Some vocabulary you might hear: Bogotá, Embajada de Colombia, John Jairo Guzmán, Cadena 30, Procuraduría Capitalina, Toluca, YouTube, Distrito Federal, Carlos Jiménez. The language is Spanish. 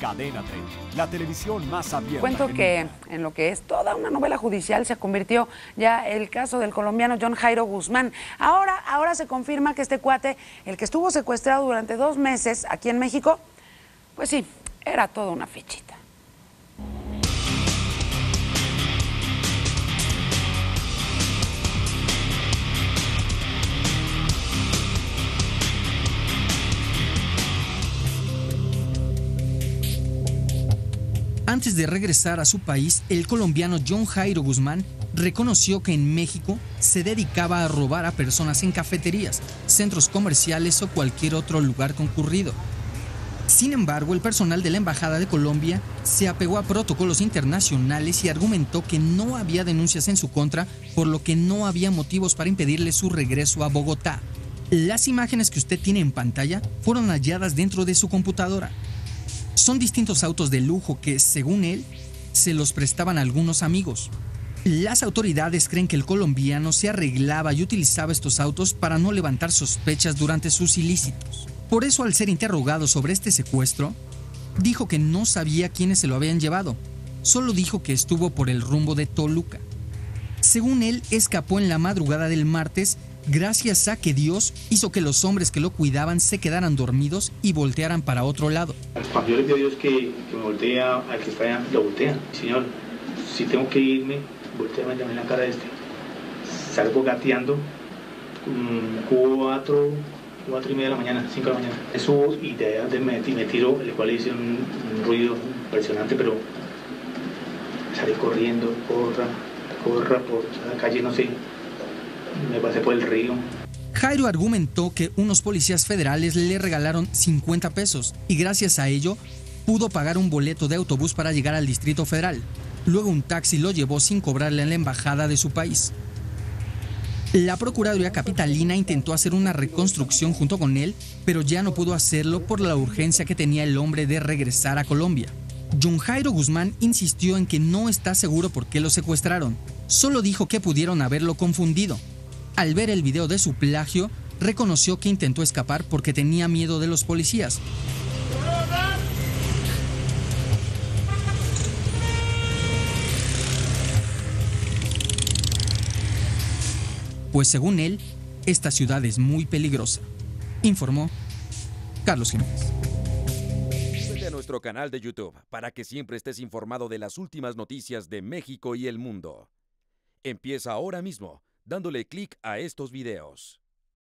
Cadena 30, la televisión más abierta. Cuento que en lo que es toda una novela judicial se convirtió ya el caso del colombiano John Jairo Guzmán. Ahora se confirma que este cuate, el que estuvo secuestrado durante 2 meses aquí en México, pues sí, era toda una fichita. Antes de regresar a su país, el colombiano John Jairo Guzmán reconoció que en México se dedicaba a robar a personas en cafeterías, centros comerciales o cualquier otro lugar concurrido. Sin embargo, el personal de la Embajada de Colombia se apegó a protocolos internacionales y argumentó que no había denuncias en su contra, por lo que no había motivos para impedirle su regreso a Bogotá. Las imágenes que usted tiene en pantalla fueron halladas dentro de su computadora. Son distintos autos de lujo que, según él, se los prestaban a algunos amigos. Las autoridades creen que el colombiano se arreglaba y utilizaba estos autos para no levantar sospechas durante sus ilícitos. Por eso, al ser interrogado sobre este secuestro, dijo que no sabía quiénes se lo habían llevado. Solo dijo que estuvo por el rumbo de Toluca. Según él, escapó en la madrugada del martes gracias a que Dios hizo que los hombres que lo cuidaban se quedaran dormidos y voltearan para otro lado. Yo le pido a Dios que me voltea, a que está allá, lo voltea. Señor, si tengo que irme, volteame también la cara de este. Salgo gateando 4:30 de la mañana, 5 de la mañana. Subo y de allá me tiro, el cual hice un ruido impresionante, pero salí corriendo, corra por la calle, no sé. Me pasé por el río. Jairo argumentó que unos policías federales le regalaron 50 pesos y gracias a ello pudo pagar un boleto de autobús para llegar al Distrito Federal. Luego un taxi lo llevó sin cobrarle a la embajada de su país. La Procuraduría Capitalina intentó hacer una reconstrucción junto con él, pero ya no pudo hacerlo por la urgencia que tenía el hombre de regresar a Colombia. John Jairo Guzmán insistió en que no está seguro por qué lo secuestraron. Solo dijo que pudieron haberlo confundido. Al ver el video de su plagio, reconoció que intentó escapar porque tenía miedo de los policías. Pues según él, esta ciudad es muy peligrosa, informó Carlos Jiménez. Suscríbete a nuestro canal de YouTube para que siempre estés informado de las últimas noticias de México y el mundo. Empieza ahora mismo, dándole clic a estos videos.